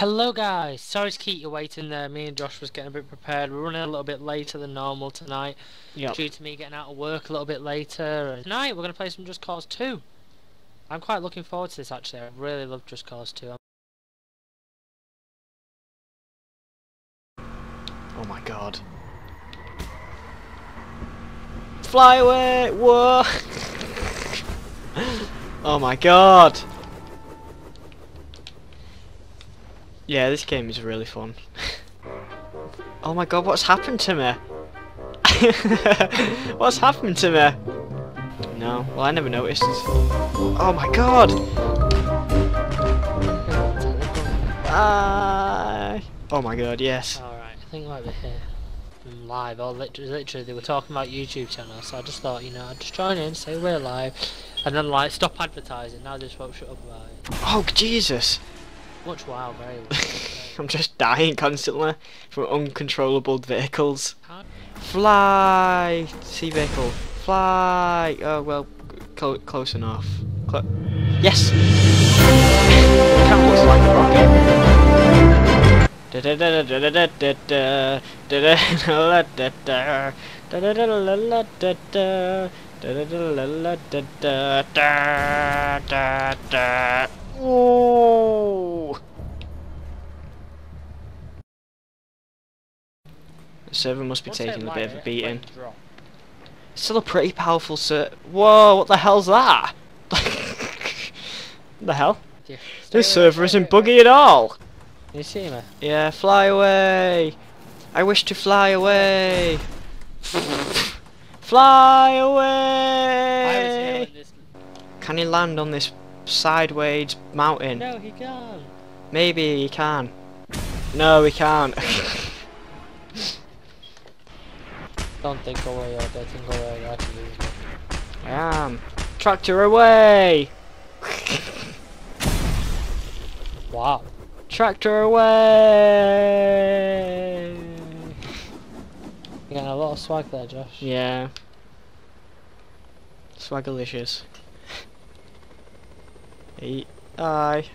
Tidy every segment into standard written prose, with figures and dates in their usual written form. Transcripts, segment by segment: Hello guys, sorry to keep you waiting there. Me and Josh was getting a bit prepared. We're running a little bit later than normal tonight, due to me getting out of work a little bit later. And tonight we're going to play some Just Cause 2. I'm quite looking forward to this actually. I really love Just Cause 2. Oh my god. Fly away! Whoa! Oh my god! Yeah, this game is really fun. Oh my god, what's happened to me? What's happened to me? No, well I never noticed. Oh my god! Oh my god, yes. Alright, I think I might be here. I'm live, or literally they were talking about YouTube channel, so I just thought, you know, I'd just join in, say we're live, and then like, stop advertising, now they just won't shut up about it. Oh Jesus! Much wild, very wild. I'm just dying constantly from uncontrollable vehicles. Fly! Sea vehicle. Fly! Oh, well, close enough. Yes! It kind of looks like a rocket. Oh! 7 must be taking a bit of a beating. Still a pretty powerful server. Whoa! What the hell's that? The hell? This server isn't buggy at all. You see me? Yeah. Fly away! I wish to fly away. Fly away! Can you land on this sideways mountain? No, he can't. Maybe he can. No, he can't. Don't think away, I don't think away, I can lose it. I am. Tractor away! Wow. Tractor away! You got a lot of swag there, Josh. Yeah. Swagalicious. Hey, aye.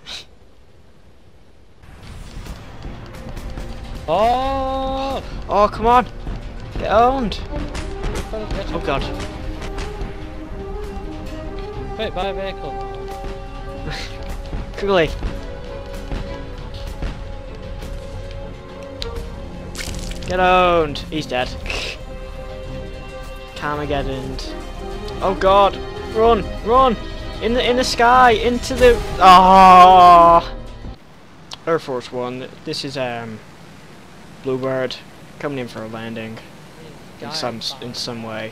Oh! Oh, come on! Get owned! Oh god. Wait, buy a vehicle. Quickly. Get owned! He's dead. Carmageddon. Oh god! Run! Run! In the sky! Into the... Oh! Air Force One. This is, Bluebird. Coming in for a landing. In some way.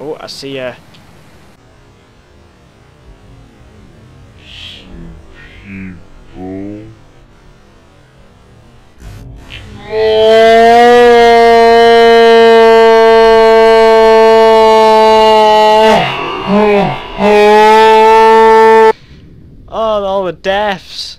Oh, I see ya. Oh, all the deaths.